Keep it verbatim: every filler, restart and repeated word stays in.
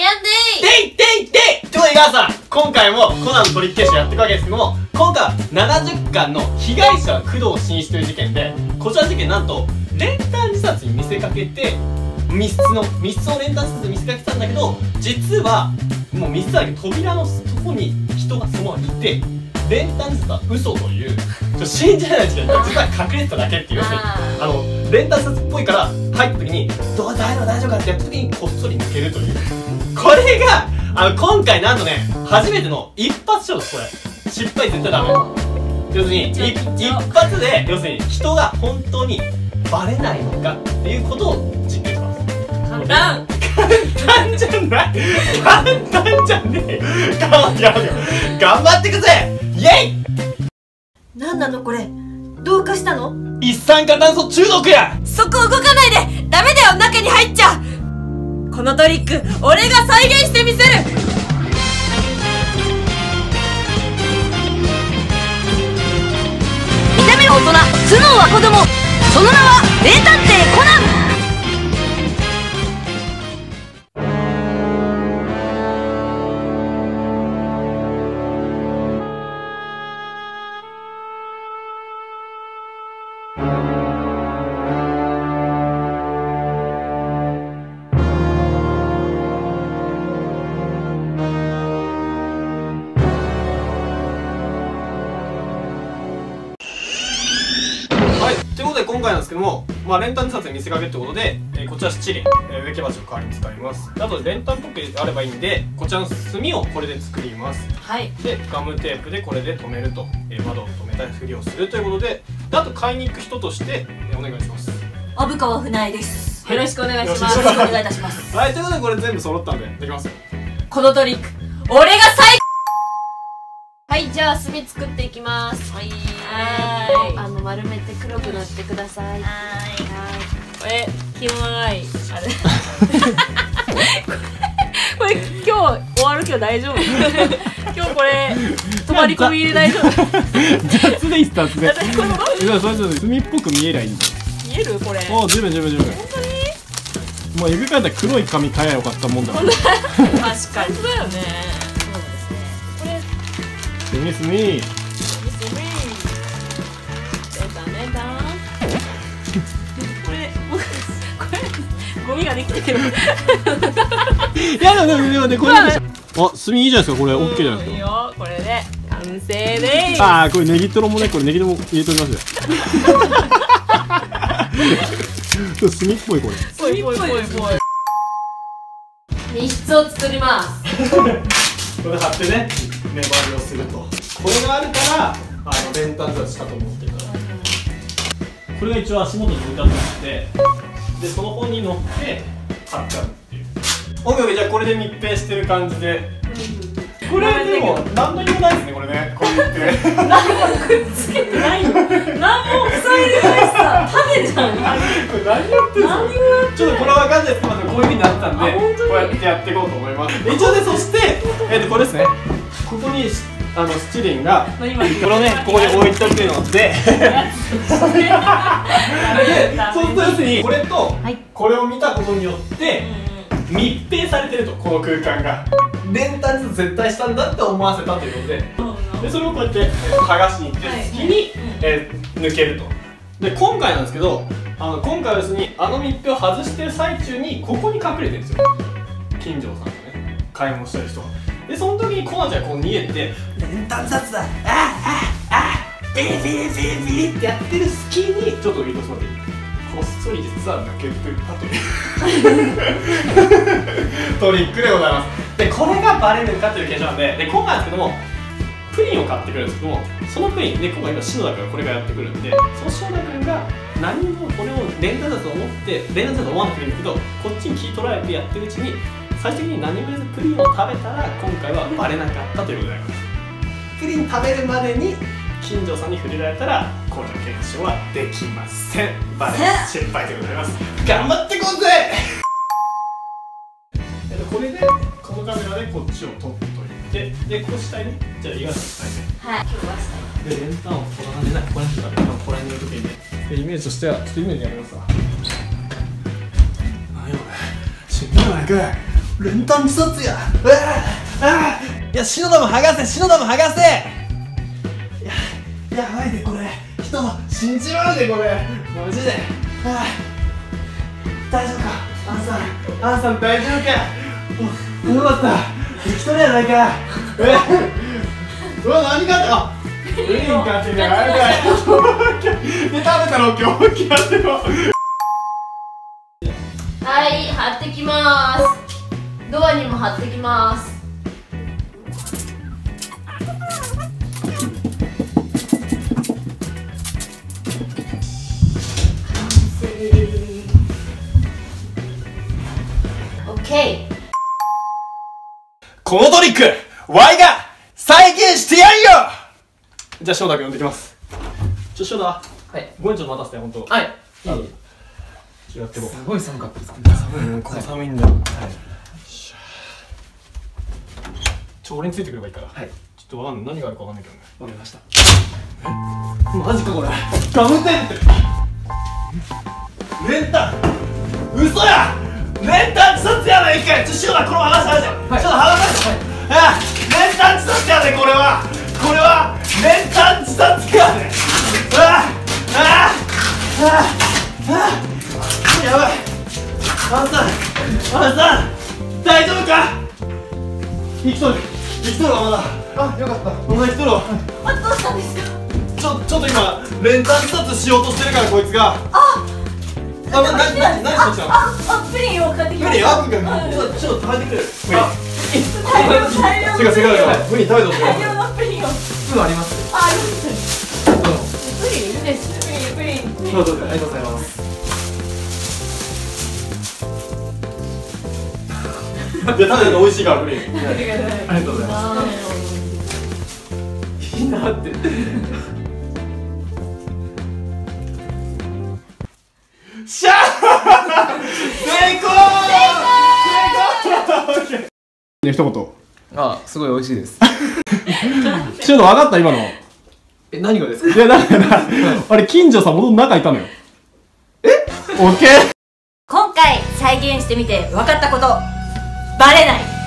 デイデイデイということで、皆さん今回もコナンの取り消しをやっていくわけですけども、今回はななじゅっかんの被害者工藤新一という事件で、こちら事件なんと練炭自殺に見せかけて密室の密室を練炭自殺に見せかけてたんだけど、実はもう密室だけど扉のとこに人がそのままいて、練炭自殺は嘘という信じられない事件が実は隠れてただけっていう、要するにあの練炭自殺っぽいから入った時にどうだいの大丈夫かってやった時にこっそり抜けるというこれがあの今回なんとね、初めての一発勝負。これ失敗絶対ダメ。要するに一発で、要するに人が本当にバレないのかっていうことを実験します。簡単簡単じゃない簡単じゃねえ頑張って頑張って頑張ってくぜ。イエイ。なんなのこれ、どうかしたの？一酸化炭素中毒や。そこ動かないで、ダメだよ、中に入っちゃう。このトリック、俺が再現してみせる。見た目は大人、頭脳は子供、その名は名探偵コナン。今回なんですけども、まあ、練炭自殺に見せかけるということで、えー、こちら七輪、えー、植木鉢を代わりに使います。あと練炭っぽくあればいいんで、こちらの炭をこれで作ります。はい、でガムテープでこれで留めると、えー、窓を留めたふりをするということで、であと買いに行く人として、えー、お願いします。虻川船井です。よろしくお願いします。よろしくお願いいたします。はい、ということでこれ全部揃ったんでできますよ。このトリック、俺が最高。はい、じゃあ炭作っていきます。はいはい、あの丸めて黒く塗ってください。はいはい、これキモいあれこれ今日終わるけど大丈夫今日これ泊まり込み入れ大丈夫雑でいいっす。雑で炭っぽく見えりゃいいんだ。見えるこれ。おお、十分十分十分。本当にもうえぐかったら黒い紙買えばよかったもんだ確かにそうだよね。スミスミー出たねだこれ、これ、ゴミができてるいやでもでもね、これあ、炭いいじゃないですか、これ、オッケーじゃないですか。これで、完成です。ああ、これネギトロもね、これネギトロも入れときますよ炭っぽい、これ炭っぽい、ぽい密室を作りますこれ貼ってね、目張りをすると、これがあるからあの練炭自殺したと思ってるから、これが一応足元に置いてあって、でその本に乗って貼ってあるっていう。オッケーオッケー。じゃあこれで密閉してる感じで、これでも何の意味もないですね、これね。こう言って何もくっつけてないよ、何も塞いでないしさ、種じゃんこれ何やってるの。ちょっとこれわかんないですけど、こういうふうになったんでこうやってやっていこうと思います一応で。そしてえっとこれですね、ここにあの七輪がこれをねここに置いておくので、そうするとにこれとこれを見たことによって密閉されてると、この空間が練炭自殺絶対したんだって思わせたということで、でそれをこうやって剥がしに行って隙にえ抜けると。で今回なんですけど、あの今回は別にあの密閉を外してる最中にここに隠れてるんですよ、金城さんとね買い物してる人が。でその時にコナンちゃんがこう逃げて練炭自殺だ、ああああビリビリビリビリってやってる隙にちょっと言うとそうで、こっそり実は抜けてたというトリックでございます。でこれがバレるかという検証なんで、で今回ですけどもプリンを買ってくるんですけども、そのプリンで今回今篠田君がこれがやってくるんで、その篠田君が何もこれを練炭だと思って練炭だと思わなくていいんですけど、こっちに気取られてやってるうちに最終的に何も言わずプリンを食べたら今回はバレなかったということであります。プリン食べるまでに金城さんに触れられたらこの検証はできません。バレ失敗でございます。頑張ってこうぜこれでこのカメラでこっちを撮っておいて、でこうしたいね。じゃあ東さんはい、今日はしたいで練炭をこんな感じでこれにしてたらここら辺に置いときで、イメージとしてはちょっとイメージやりますわ。何やこれ、死んだのかい。練炭自殺や。うわああ、いや、篠田も剥がせ、篠田も剥がせ。いや、やばいでこれ、人も死んじまうでこれ、マジで。ああ、大丈夫か、アンさん、アンさん大丈夫か。よかった、生きとるやないか。えうわ、何があったか。ウイン買ってるやないかい。食べたの今日大きなっても。はい、貼ってきます。ドアにも貼ってきます。完成。 OK、 このトリック ワイ が再現してやるよ。じゃあ翔太君呼んできます。ちょ、翔太、はい、ごめん、ちょっと待たせて、ほんと。はい、いい。やってもすごい寒かったですね。寒い、ここ寒いんだよ。ちょ、俺についてくればいいから。はい。ちょっとわかんない、何があるかわかんないけどね。わかりました。マジかこれ。ガムテープ。レンタン。嘘や。レンタン自殺やないかい。ちょ、しおだ、この話話して。ちょっと話して。あ、レンタン自殺やね、これは。これはレンタン自殺やね。あああああ。やばい、アンさん、アンさん大丈夫か。生きとる、生きとるわ、まだ。あ、よかった、まだ生きとるわ。あ、どうしたんですか。ちょ、ちょっと今、練炭自殺しようとしてるから、こいつが。ああ、な、な、な、なにこちゃん。あ、あ、プリンを買ってきました。プリン、あ、ちょっと、ちょっと食べてくれ。あ、大量、大量のプリンを。プリン食べてほしい。大量のプリンを。スプーンあります。あ、あります。プリンいるです。プリン、プリン。どうぞ、ありがとうございます。いや、食べてて美味しいから、プリン。ありがとうございます。いいなって。しゃあ。成功。成功。成功。ね、一言。あ、すごい美味しいです。ちょっと分かった、今の。え、何がですか。いや、だから、あれ、近所さん、元の中いたのよ。え、オッケー。今回再現してみて、分かったこと。バレない。